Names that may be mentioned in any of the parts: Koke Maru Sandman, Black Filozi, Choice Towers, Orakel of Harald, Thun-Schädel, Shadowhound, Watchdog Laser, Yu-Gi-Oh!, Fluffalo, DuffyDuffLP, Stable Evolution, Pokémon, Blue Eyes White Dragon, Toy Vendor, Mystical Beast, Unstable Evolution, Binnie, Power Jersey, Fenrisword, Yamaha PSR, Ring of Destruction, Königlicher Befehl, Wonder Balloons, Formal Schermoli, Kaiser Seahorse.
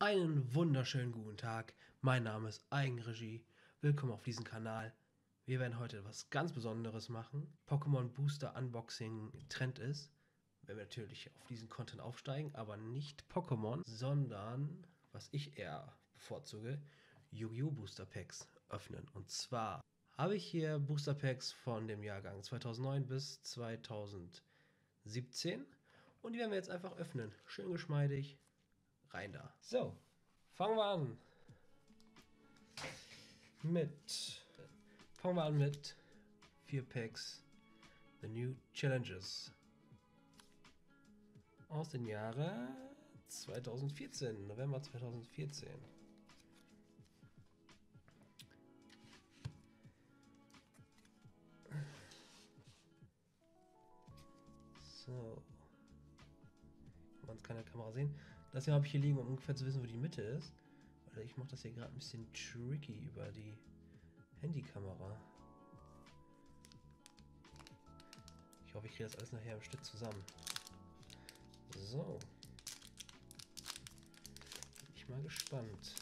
Einen wunderschönen guten Tag, mein Name ist Eigenregie, willkommen auf diesem Kanal. Wir werden heute etwas ganz Besonderes machen. Pokémon Booster Unboxing Trend ist, wenn wir natürlich auf diesen Content aufsteigen, aber nicht Pokémon, sondern, was ich eher bevorzuge, Yu-Gi-Oh! Booster Packs öffnen. Und zwar habe ich hier Booster Packs von dem Jahrgang 2009 bis 2017 und die werden wir jetzt einfach öffnen, schön geschmeidig. Rein da. So, fangen wir an mit 4 Packs The New Challenges aus dem Jahre 2014, November 2014. So, kann man es keine Kamera sehen. Das hier habe ich hier liegen, um ungefähr zu wissen, wo die Mitte ist. Weil ich mache das hier gerade ein bisschen tricky über die Handykamera. Ich hoffe, ich kriege das alles nachher im Stück zusammen. So. Bin ich mal gespannt.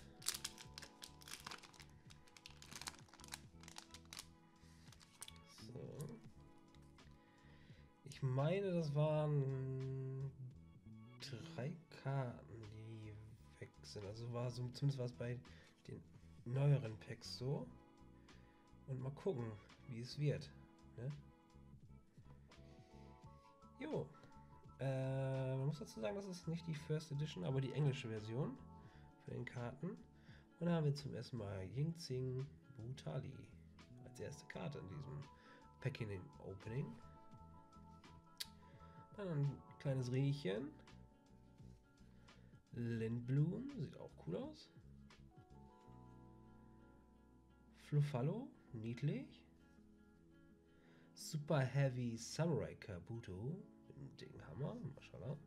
So. Ich meine, das waren 3 Karten, die weg sind. Also war so, zumindest war es bei den neueren Packs so. Und mal gucken, wie es wird. Ne? Jo. Man muss dazu sagen, das ist nicht die First Edition, aber die englische Version von den Karten. Und da haben wir zum ersten Mal Yingzing Butali als erste Karte in diesem Packing im Opening. Dann ein kleines Riechen. Lindblum, sieht auch cool aus. Fluffalo, niedlich. Super Heavy Samurai Kabuto, mit dem dicken Hammer, mashallah.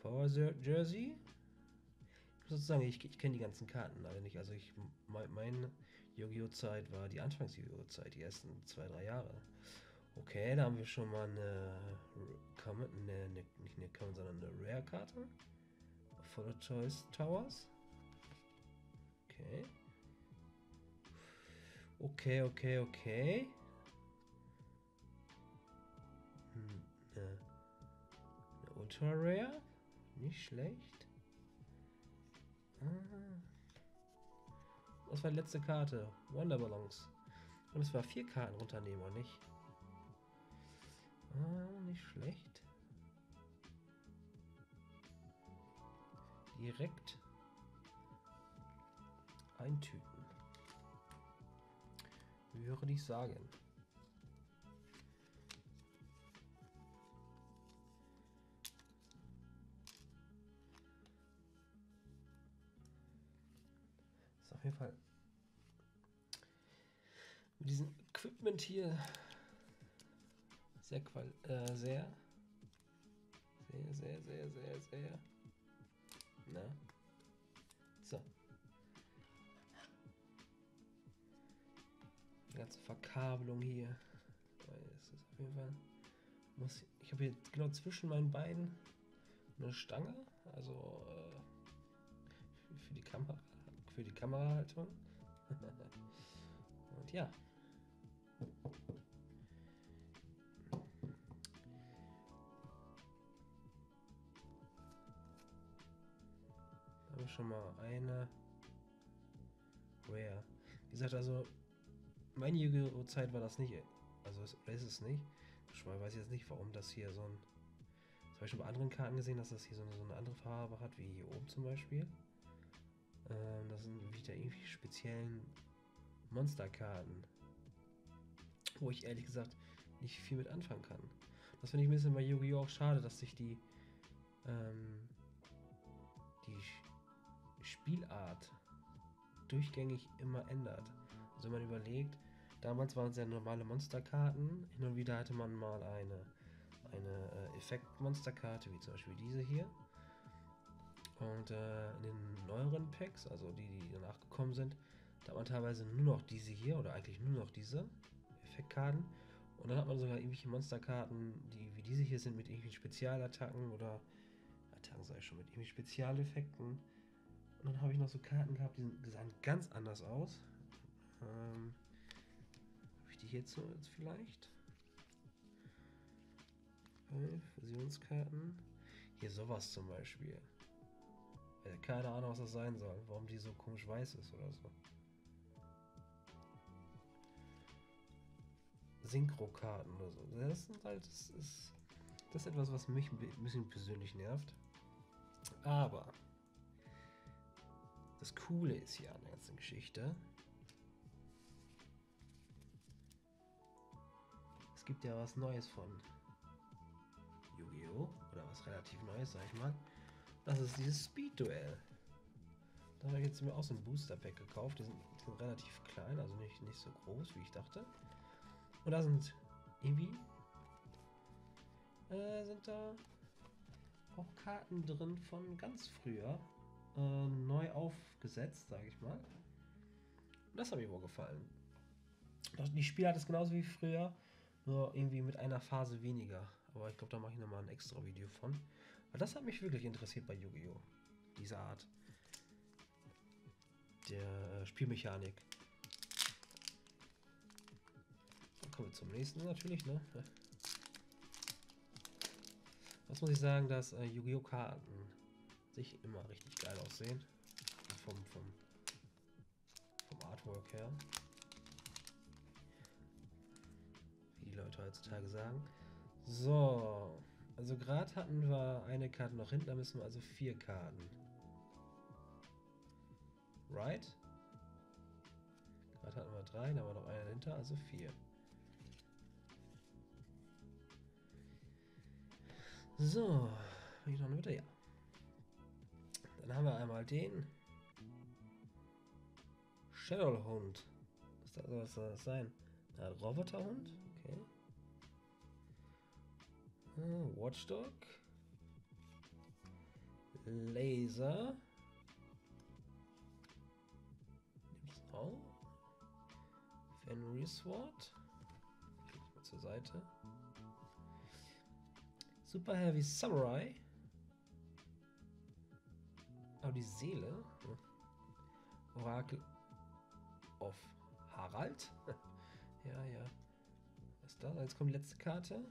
Power Jersey. Ich muss sozusagen, ich kenne die ganzen Karten alle nicht. Also meine Yu-Gi-Oh! Zeit war die Anfangs-Yu-Gi-Oh! Zeit, die ersten 2-3 Jahre. Okay, da haben wir schon mal eine Rare-Karte. Von der Choice Towers. Okay. Okay. Eine Ultra Rare. Nicht schlecht. Das war die letzte Karte. Wonder Balloons. Und es war 4 Karten runternehmen, oder nicht? Nicht schlecht. Direkt eintüten, würde ich sagen. Ist auf jeden Fall mit diesem Equipment hier sehr. Na? So. Die ganze Verkabelung hier. Das ist auf jeden Fall. Ich habe hier genau zwischen meinen Beinen eine Stange. Also für die Kamera. Für die Kamerahaltung. Und ja. Schon mal eine Rare. Wie gesagt, also meine Yu-Gi-Oh! Zeit war das nicht. Also es ist nicht. Ich weiß jetzt nicht, warum das hier so ein... Das habe ich schon bei anderen Karten gesehen, dass das hier so eine andere Farbe hat, wie hier oben zum Beispiel. Das sind wieder irgendwie speziellen Monsterkarten, wo ich ehrlich gesagt nicht viel mit anfangen kann. Das finde ich ein bisschen bei Yu-Gi-Oh! Auch schade, dass sich die die Spielart durchgängig immer ändert. Also wenn man überlegt, damals waren es ja normale Monsterkarten, hin und wieder hatte man mal eine Effekt-Monsterkarte, wie zum Beispiel diese hier. Und in den neueren Packs, also die danach gekommen sind, da hat man teilweise nur noch diese hier, oder eigentlich nur noch diese Effektkarten. Und dann hat man sogar irgendwelche Monsterkarten, die wie diese hier sind, mit irgendwelchen Spezialattacken oder Attacken, sei schon, mit irgendwie Spezialeffekten. Und dann habe ich noch so Karten gehabt, die sahen ganz anders aus. Habe ich die hierzu jetzt vielleicht? Fusionskarten. Hier sowas zum Beispiel. Keine Ahnung, was das sein soll. Warum die so komisch weiß ist oder so. Synchro-Karten oder so. Das sind halt, das ist etwas, was mich ein bisschen persönlich nervt. Aber das Coole ist hier an der ganzen Geschichte. Es gibt ja was Neues von Yu-Gi-Oh! Oder was relativ Neues, sag ich mal. Das ist dieses Speed Duell. Da habe ich jetzt mir auch so ein Booster Pack gekauft. Die sind relativ klein, also nicht so groß, wie ich dachte. Und da sind irgendwie sind da auch Karten drin von ganz früher neu aufgesetzt, sage ich mal. Und das hat mir wohl gefallen. Die Spielart ist genauso wie früher, nur irgendwie mit einer Phase weniger. Aber ich glaube, da mache ich nochmal ein extra Video von. Weil das hat mich wirklich interessiert bei Yu-Gi-Oh! Diese Art der Spielmechanik. Dann kommen wir zum nächsten natürlich, ne? Was muss ich sagen, dass Yu-Gi-Oh! Karten sich immer richtig geil aussehen. Vom Artwork her. Wie die Leute heutzutage sagen. So, also gerade hatten wir eine Karte noch hinten, da müssen wir also 4 Karten. Right? Gerade hatten wir 3, da war noch eine hinter, also 4. So, bin ich noch wieder? Ja. Dann haben wir einmal den Shadowhound. Was soll das sein? Ein Roboterhund? Okay. Watchdog Laser. Nimm's auf. Fenrisword. Mal zur Seite. Super Heavy Samurai. Aber die Seele. Orakel of Harald. Ja, ja. Was ist das? Jetzt kommt die letzte Karte.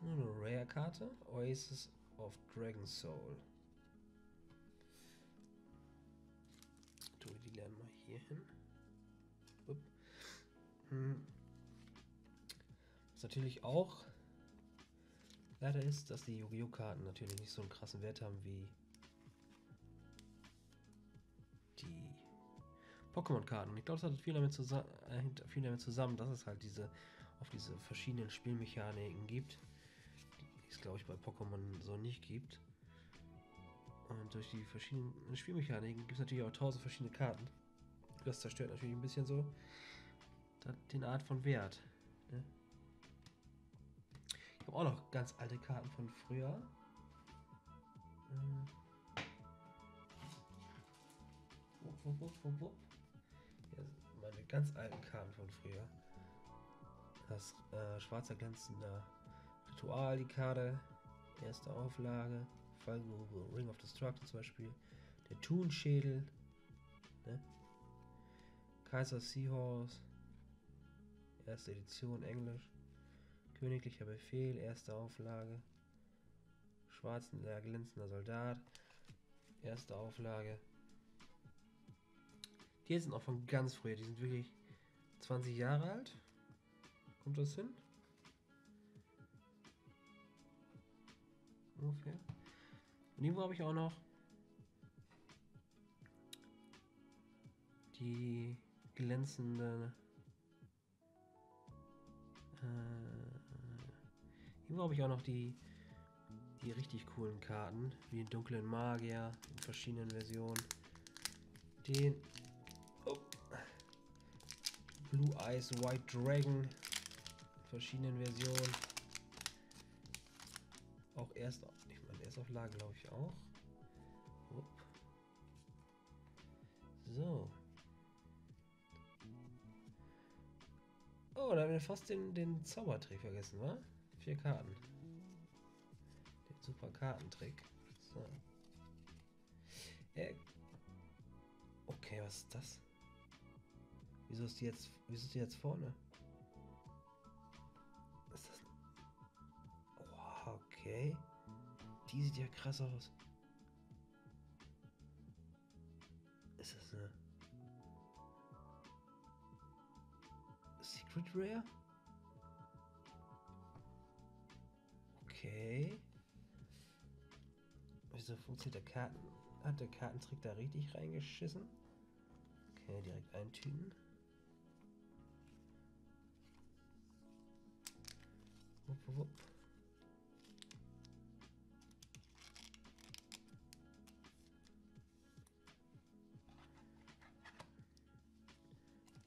Eine Rare-Karte. Oasis of Dragon Soul. Die lernen wir hier hin. Was natürlich auch leider ist, dass die Yu-Gi-Oh! Karten natürlich nicht so einen krassen Wert haben wie die Pokémon-Karten. Ich glaube, das hat viel damit zusammen, dass es halt diese verschiedenen Spielmechaniken gibt, die es glaube ich bei Pokémon so nicht gibt. Und durch die verschiedenen Spielmechaniken gibt es natürlich auch 1000 verschiedene Karten. Das zerstört natürlich ein bisschen so den Art von Wert. Ne? Ich habe auch noch ganz alte Karten von früher. Ja, meine ganz alten Karten von früher. Das schwarzer glänzender Ritual, die Karte, erste Auflage, Fallgrube, Ring of Destruction zum Beispiel, der Thun-Schädel, ne? Kaiser Seahorse, erste Edition Englisch, Königlicher Befehl, erste Auflage, schwarzer glänzender Soldat, erste Auflage. Die sind auch von ganz früher, die sind wirklich 20 Jahre alt. Kommt das hin? Ungefähr. Und irgendwo habe ich auch noch die glänzende. Irgendwo habe ich auch noch die richtig coolen Karten, wie den dunklen Magier in verschiedenen Versionen. Den Blue Eyes White Dragon. Verschiedenen Versionen. Auch Erstauflage glaube ich auch. Upp. So. Oh, da haben wir fast den Zaubertrick vergessen, wa? 4 Karten. Den super Kartentrick. So. Ey, was ist das? Wieso ist die jetzt vorne? Ist das... Oh, okay. Die sieht ja krass aus. Ist das eine... Secret Rare? Okay. Wieso funktioniert der Karten... Hat der Kartentrick da richtig reingeschissen? Okay, direkt eintüten. Wupp, wupp.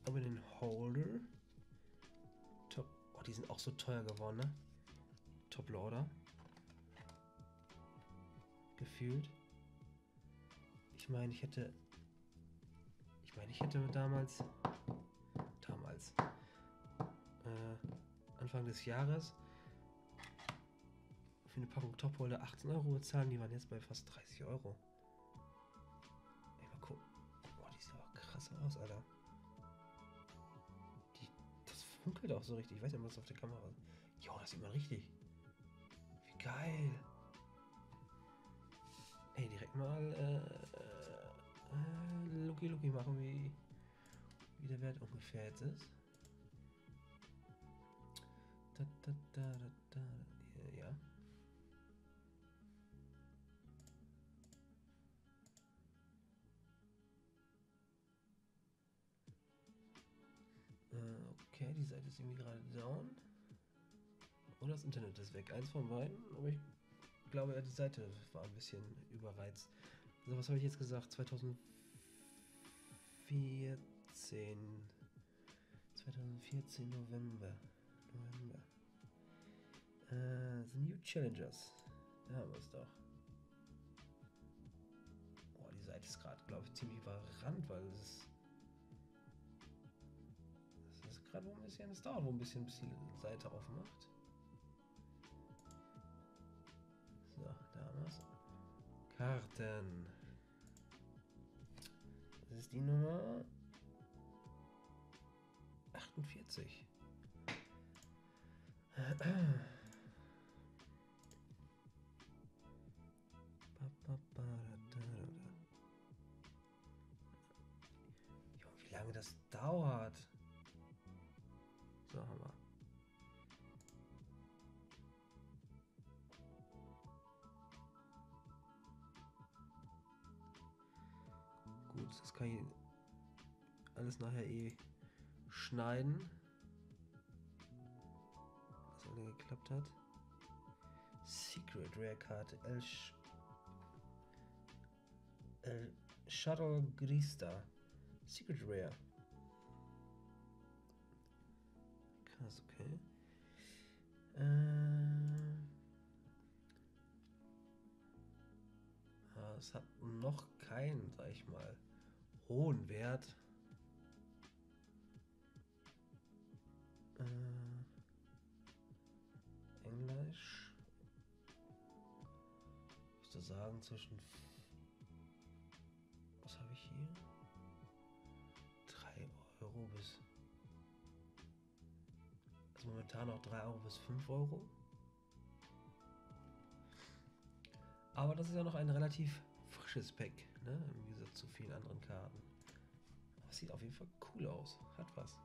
Aber den Holder. Top. Oh, die sind auch so teuer geworden, ne? Top Loader. Gefühlt. Ich meine, ich hätte damals, Anfang des Jahres, für eine Packung Topholder 18 Euro bezahlen, die waren jetzt bei fast 30 Euro. Ey, mal gucken. Boah, die sieht aber krass aus, Alter. Das funkelt auch so richtig. Ich weiß nicht, was auf der Kamera ist. Jo, das sieht man richtig. Wie geil. Ey, direkt mal Lucky machen, wie der Wert ungefähr jetzt ist. Ja. Okay, die Seite ist irgendwie gerade down. Oder das Internet ist weg. Eins von beiden, aber ich glaube, die Seite war ein bisschen überreizt. Also was habe ich jetzt gesagt? 2014 November. The New Challengers. Da haben wir es doch. Boah, die Seite ist gerade, glaube ich, ziemlich überrannt, weil es... Das ist gerade wo ein bisschen... Es dauert wo ein bisschen, bis die Seite aufmacht. So, da haben wir es. Karten. Das ist die Nummer 48. Jo, wie lange das dauert. So, haben wir. Das kann ich alles nachher eh schneiden, was alle geklappt hat. Secret Rare Karte El Shuttle Grista. Secret Rare. Krass, okay. Es hat noch keinen, sag ich mal, hohen Wert. Englisch. Ich würde sagen, zwischen... Was habe ich hier? 3 Euro bis... Also momentan noch 3 Euro bis 5 Euro. Aber das ist ja noch ein relativ frisches Pack, ne? Im Gegensatz zu vielen anderen Karten. Das sieht auf jeden Fall cool aus. Hat was.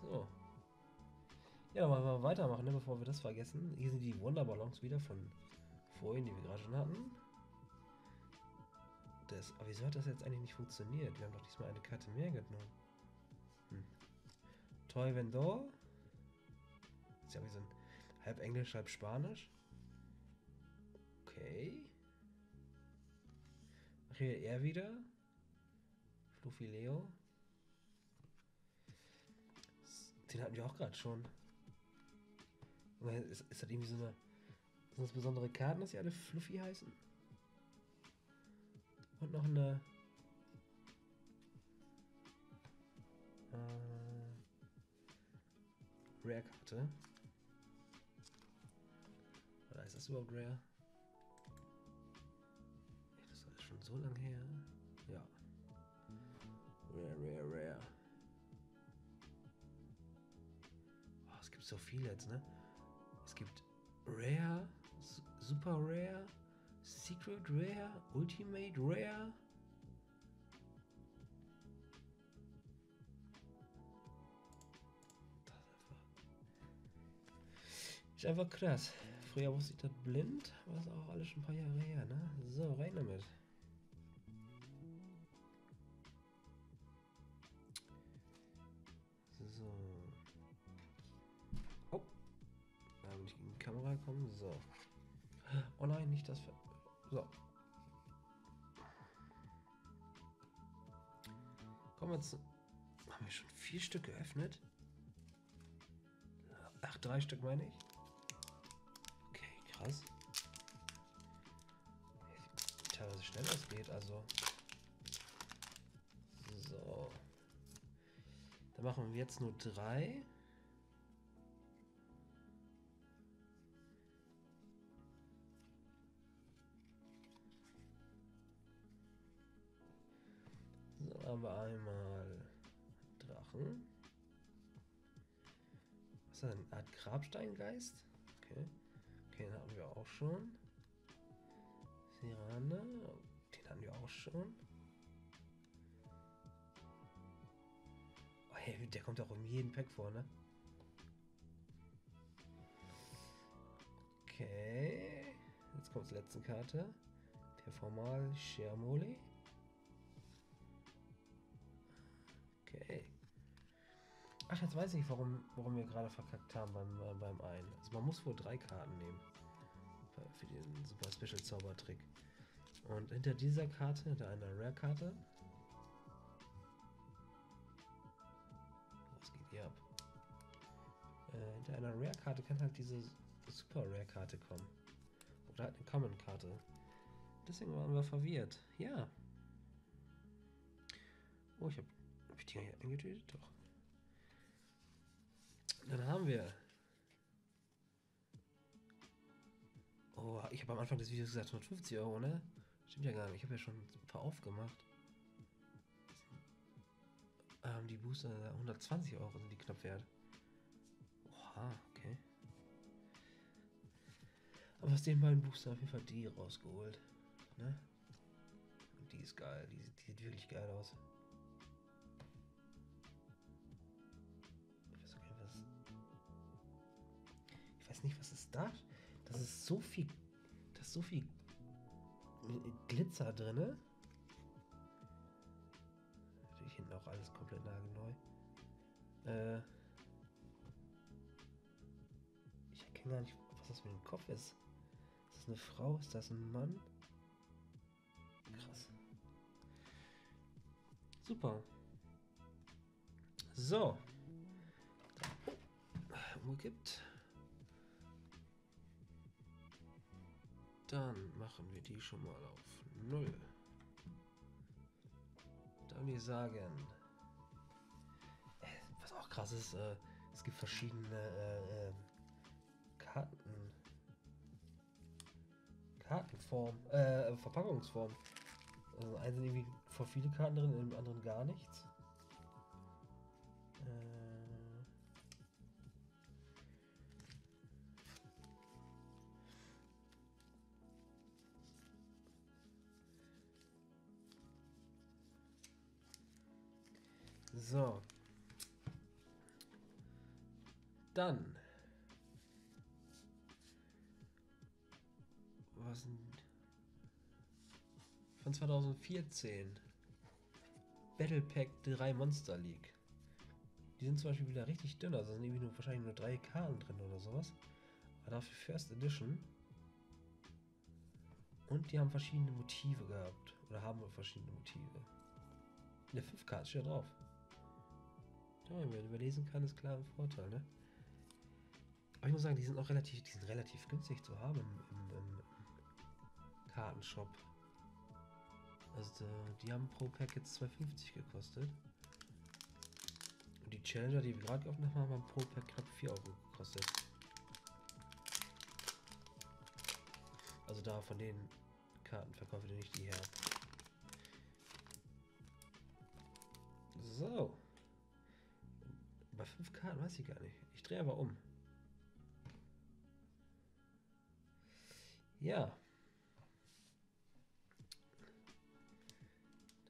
So. Ja, dann wollen wir weitermachen, ne? Bevor wir das vergessen. Hier sind die Wonder Balloons wieder von vorhin, die wir gerade schon hatten. Aber wieso hat das jetzt eigentlich nicht funktioniert? Wir haben doch diesmal eine Karte mehr genommen. Toy Vendor. Ist ja wie so ein... Halb Englisch, halb Spanisch. Okay. Hier er wieder. Fluffy Leo. Den hatten wir auch gerade schon. Ist das irgendwie so eine... Sind das besondere Karten, dass sie alle Fluffy heißen? Und noch eine... Rare-Karte. Oder ist das überhaupt rare? so lang her. Ja. Rare, rare, rare. Oh, es gibt so viel jetzt, ne? Es gibt Rare, Super Rare, Secret Rare, Ultimate Rare. Ist einfach krass. Früher wusste ich das blind, aber das ist auch alles schon ein paar Jahre her, ne? So, rein damit. So. Oh. Da bin ich gegen die Kamera gekommen. So. Oh nein, nicht das. So. Kommen wir zu. Haben wir schon 4 Stück geöffnet? Ach, 3 Stück meine ich. Okay, krass. Teilweise schnell das geht, also. So. Dann machen wir jetzt nur 3. So, aber einmal Drachen. Eine Art Grabsteingeist. Okay. Okay, den hatten wir auch schon. Sirane. Den hatten wir auch schon. Oh, hey, der kommt auch in jedem Pack vor, ne? Okay. Jetzt kommt die letzte Karte. Der Formal Schermoli. Okay. Ach, jetzt weiß ich, warum wir gerade verkackt haben beim einen. Also man muss wohl 3 Karten nehmen. Für den Super Special Zaubertrick. Und hinter dieser Karte, hinter einer Rare-Karte. Was geht hier ab? Hinter einer Rare-Karte kann halt diese Super Rare-Karte kommen. Oder halt eine Common-Karte. Deswegen waren wir verwirrt. Ja. Oh, hab ich die hier eingetötet? Doch. Dann haben wir. Oh, ich habe am Anfang des Videos gesagt 150 Euro, ne? Stimmt ja gar nicht. Ich habe ja schon ein paar aufgemacht. Die Booster 120 Euro sind die knapp wert. Oha, okay. Aber aus den beiden Booster auf jeden Fall die rausgeholt. Ne? Und die ist geil. Die sieht wirklich geil aus. Ich weiß nicht, was ist das? Das ist so viel. Das ist so viel Glitzer drin. Natürlich hinten auch alles komplett nagelneu. Ich erkenne gar nicht, was das für ein Kopf ist. Ist das eine Frau? Ist das ein Mann? Krass. Super. So. Umgekippt. Dann machen wir die schon mal auf 0. Dann wir sagen, was auch krass ist, es gibt verschiedene Kartenformen, Verpackungsformen. Also einen sind irgendwie vor viele Karten drin, in dem anderen gar nichts. So, dann, was sind von 2014, Battle Pack 3 Monster League, die sind zum Beispiel wieder richtig dünn, also sind irgendwie nur, wahrscheinlich nur 3 Karten drin oder sowas, aber dafür First Edition und die haben verschiedene Motive gehabt, oder haben verschiedene Motive, eine 5-Karte steht drauf. Ja, wenn man überlesen kann, ist klar ein Vorteil, ne? Aber ich muss sagen, die sind auch relativ günstig zu haben im Kartenshop. Also die haben pro Pack jetzt 2,50 gekostet. Und die Challenger, die wir gerade geöffnet haben, haben pro Pack knapp 4 Euro gekostet. Also da von den Kartenverkäufen, die ich die her habe. So. Bei 5 Karten weiß ich gar nicht. Ich drehe aber um. Ja.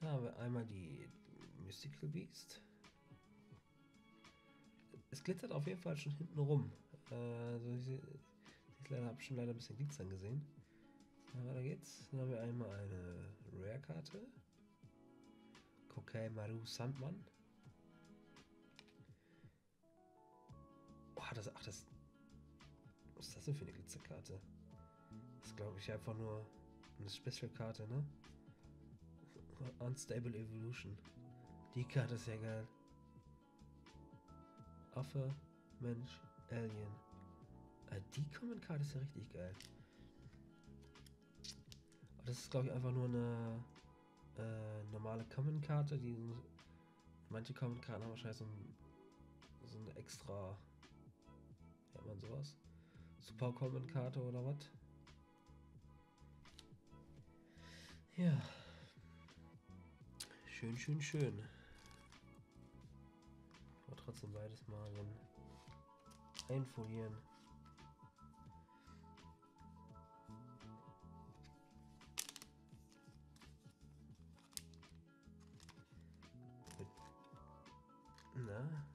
Da haben wir einmal die Mystical Beast. Es glitzert auf jeden Fall schon hinten rum. Also ich habe schon leider ein bisschen Glitzern gesehen. Na, weiter geht's. Dann haben wir einmal eine Rare-Karte. Koke Maru Sandman. Oh, das, ach, das. Was ist das denn für eine Glitzerkarte? Das ist, glaube ich, einfach nur eine Special-Karte, ne? Unstable Evolution. Die Karte ist ja geil. Affe, Mensch, Alien. Die Comment-Karte ist ja richtig geil. Aber das ist, glaube ich, einfach nur eine normale Comment-Karte. Manche Comment-Karten haben wahrscheinlich so eine extra. Wie hat man sowas? Super Comment-Karte oder was? Ja. Schön, schön, schön. Aber trotzdem beides mal einfolieren. Na?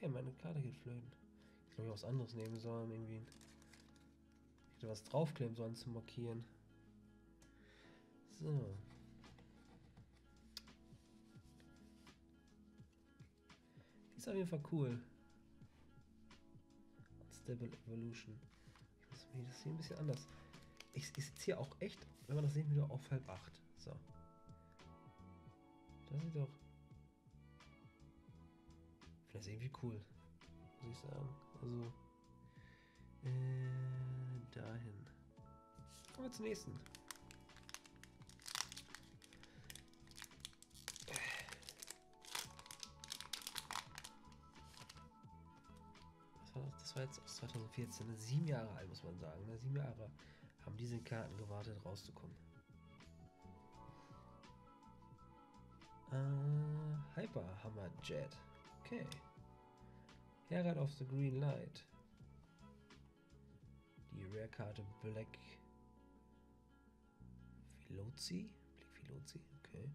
Hey, meine Karte geht flöten. Ich glaube, ich was anderes nehmen sollen, irgendwie. Ich hätte was draufkleben sollen zum Markieren. So. Die ist auf jeden Fall cool. Stable Evolution. Ich muss mir das hier ein bisschen anders. Ich sitze hier auch echt, wenn man das sehen will, auf 7:30. So. Das sieht doch. Vielleicht irgendwie cool. Muss ich sagen. Also. Dahin. Kommen wir zum nächsten. Das war jetzt aus 2014, 7 Jahre alt, muss man sagen. 7 Jahre haben diese Karten gewartet, rauszukommen. Hyperhammer Jet. Okay. Herald of the Green Light. Die Rare-Karte Black Filozi. Black Filozi, okay.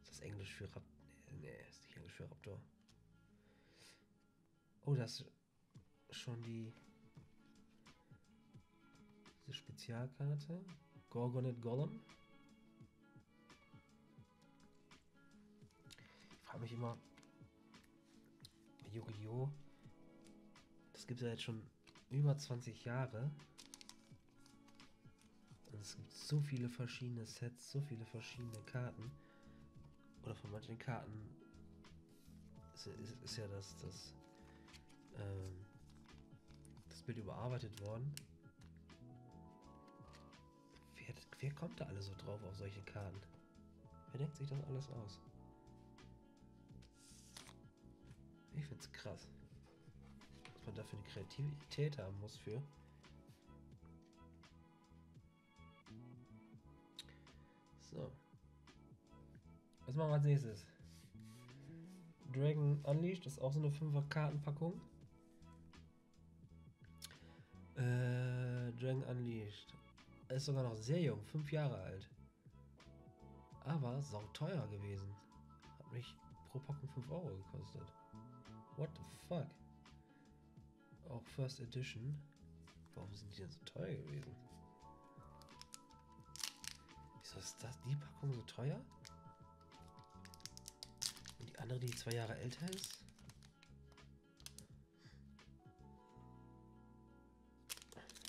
Ist das Englisch für Raptor? Nee, ist nicht Englisch für Raptor. Oh, das ist schon diese Spezialkarte. Gorgonet Gollum. Ich frage mich immer, Yu-Gi-Oh! Das gibt es ja jetzt schon über 20 Jahre. Und es gibt so viele verschiedene Sets, so viele verschiedene Karten. Oder von manchen Karten ist ja das Bild überarbeitet worden. Wer kommt da alle so drauf auf solche Karten? Wer denkt sich das alles aus? Ich find's krass, was man dafür eine Kreativität haben muss für. So. Was machen wir als nächstes? Dragon Unleashed, das ist auch so eine 5er-Kartenpackung. Dragon Unleashed. Er ist sogar noch sehr jung, 5 Jahre alt. Aber sauteuer gewesen. Hat mich pro Packung 5 Euro gekostet. What the fuck? Auch First Edition. Warum sind die denn so teuer gewesen? Wieso ist das die Packung so teuer? Und die andere, die 2 Jahre älter ist?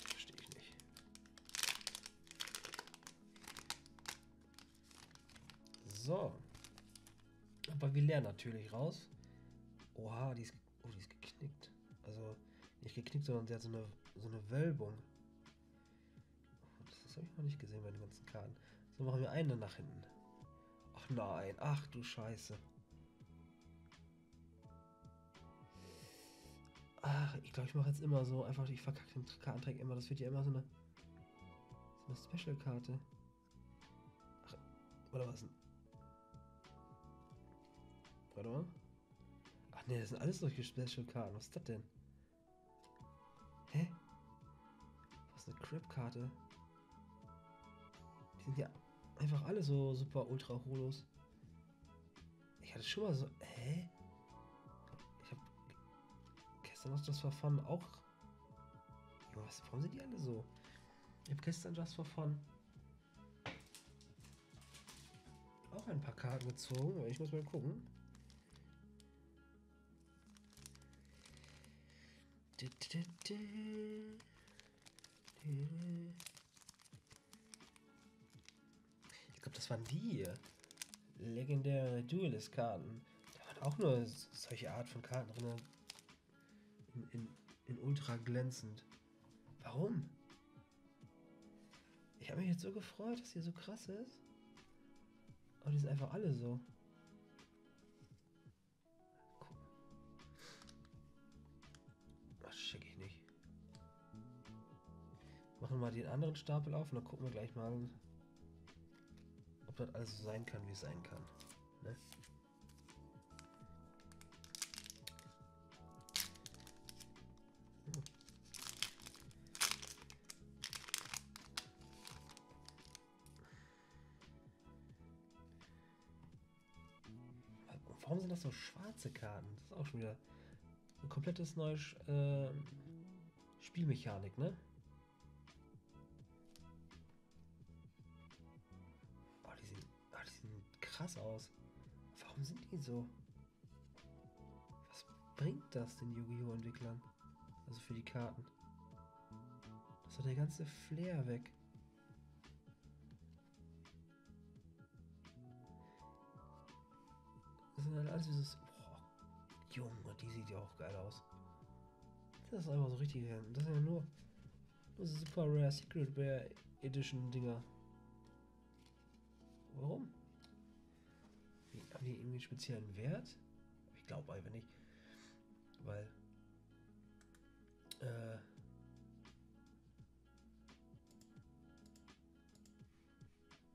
Verstehe ich nicht. So. Aber wir lernen natürlich raus. Oha, die ist geknickt. Also nicht geknickt, sondern sie hat so eine Wölbung. Das habe ich noch nicht gesehen bei den ganzen Karten. So, machen wir eine nach hinten. Ach nein, ach du Scheiße. Ach, ich glaube, ich mache jetzt immer so, einfach, ich verkacke den Kartentrick immer, das wird ja immer so eine Special-Karte. Ach, oder was denn? Warte mal. Ach ne, das sind alles solche Special-Karten, was ist das denn? Hä? Was ist eine Crap-Karte? Die sind ja einfach alle so super ultra-holos. Ich hatte schon mal so, hä? Noch Just for Fun auch. Jo, was, warum sind die alle so? Ich habe gestern Just for Fun auch ein paar Karten gezogen, aber ich muss mal gucken. Ich glaube, das waren die legendäre Duelist-Karten. Da waren auch nur solche Art von Karten drin. In ultra glänzend. Warum? Ich habe mich jetzt so gefreut, dass hier so krass ist. Aber die sind einfach alle so. Cool. Das schicke ich nicht. Machen wir mal den anderen Stapel auf und dann gucken wir gleich mal, ob das alles so sein kann, wie es sein kann. Ne? Warum sind das so schwarze Karten? Das ist auch schon wieder ein komplettes neues Spielmechanik, ne? Oh, die sehen krass aus. Warum sind die so? Was bringt das den Yu-Gi-Oh! Entwicklern? Also für die Karten. Das hat der ganze Flair weg. Das sind halt alles dieses... Boah, Junge, die sieht ja auch geil aus. Das ist einfach so richtig. Das sind ja nur super Rare Secret Rare Edition Dinger. Warum? Haben die irgendwie einen speziellen Wert? Ich glaube einfach nicht. Weil...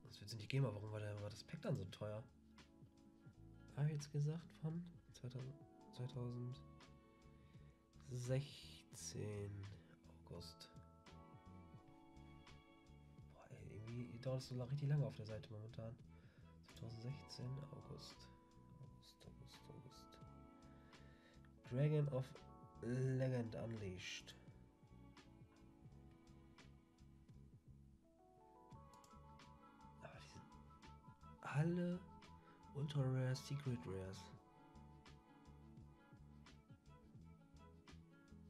das wird es nicht geben, aber warum war das Pack dann so teuer? Habe ich jetzt gesagt von 2016 August. Boah, ey, irgendwie dauert es so richtig lange auf der Seite momentan. 2016 August. Dragon of Legend Unleashed. Aber die sind alle Ultra Rare Secret Rares.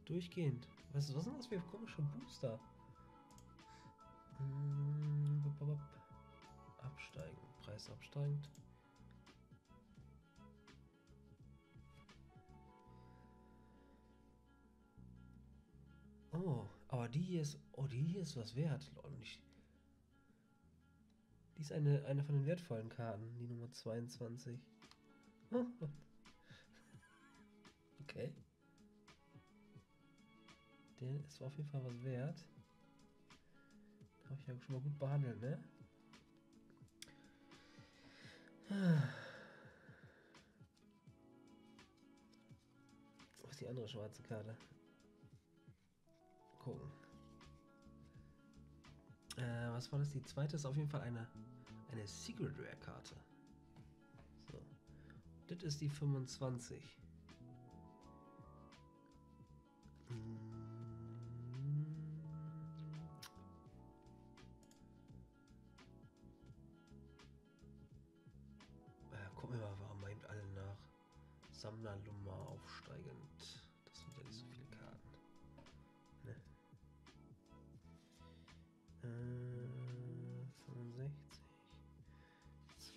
Durchgehend. Was sind das für komische Booster? Absteigen. Preis absteigend. Oh, aber die hier ist was wert. Die ist eine von den wertvollen Karten, die Nummer 22. Oh. Okay. Der ist auf jeden Fall was wert. Habe ich ja schon mal gut behandelt, ne? Was ist die andere schwarze Karte? Gucken. Was war das? Die zweite ist auf jeden Fall eine Secret Rare Karte. So. Das ist die 25. Gucken wir mal, warum eben alle nach Sammlerlummer aufsteigend. Das sind ja nicht so viele Karten. Ne?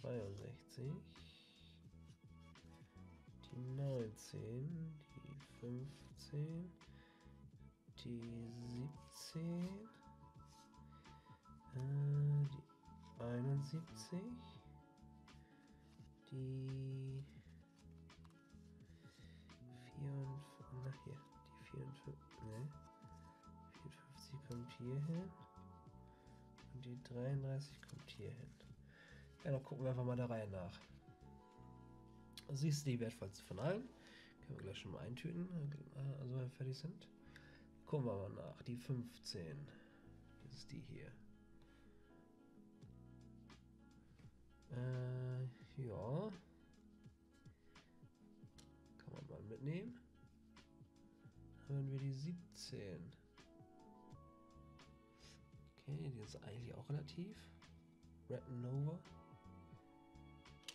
62, die 19, die 15, die 17, die 71, die 54, hierhin. Und die 33 kommt hierhin. Ja, dann gucken wir einfach mal der Reihe nach. Sie ist die wertvollste von allen. Können wir gleich schon mal eintüten, also wenn wir fertig sind. Gucken wir mal nach. Die 15. Das ist die hier. Ja. Kann man mal mitnehmen. Dann haben wir die 17. Okay, die ist eigentlich auch relativ. Red Nova.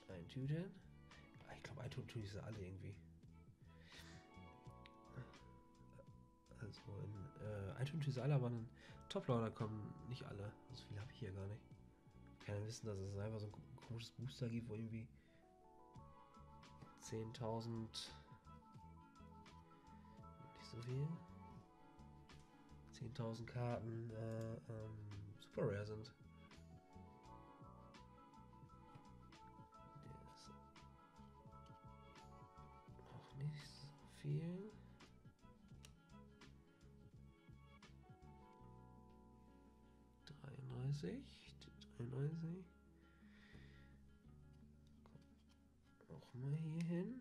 Eintüten. Ich glaube, eintüten tue ich sie alle irgendwie. Also in iTunes tue ich sie alle, aber in Top-Loader kommen nicht alle. So viel habe ich hier gar nicht. Keiner wissen, dass es einfach so ein komisches Booster gibt, wo irgendwie 10.000... nicht so viel. 10.000 Karten super rare sind. Der ist auch nicht so viel. Auch mal hier hin.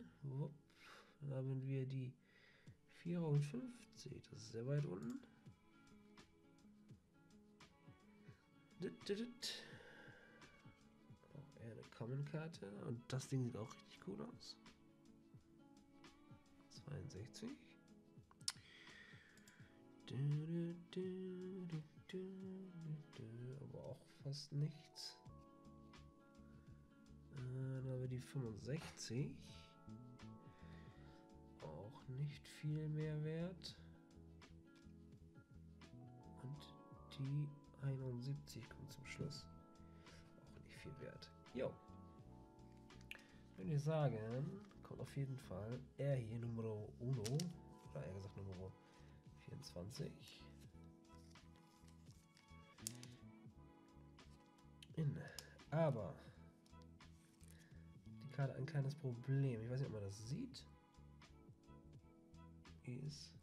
Dann haben wir die 54. Das ist sehr weit unten. Auch eher eine Common-Karte. Und das Ding sieht auch richtig cool aus. 62. Aber auch fast nichts. Dann haben wir die 65. Auch nicht viel mehr wert. Und die 71 kommt zum Schluss. Auch nicht viel wert. Jo. Würde ich sagen, kommt auf jeden Fall er hier Numero Uno. Oder eher gesagt Numero 24. Aber die Karte hat ein kleines Problem. Ich weiß nicht, ob man das sieht. Die ist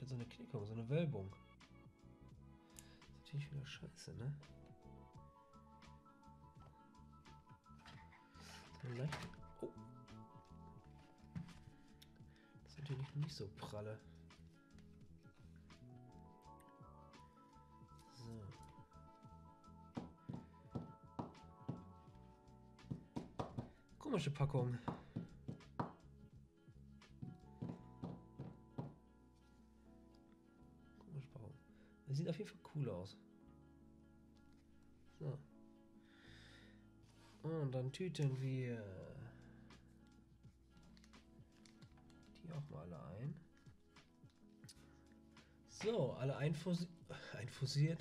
jetzt so eine Knickung, so eine Wölbung. Das ist natürlich wieder scheiße, ne? Vielleicht. Oh. Das ist natürlich nicht so pralle. Komische Packung. Komische Packung. Das sieht auf jeden Fall cool aus. So. Und dann tüten wir die auch mal alle ein. So, alle einfoliert.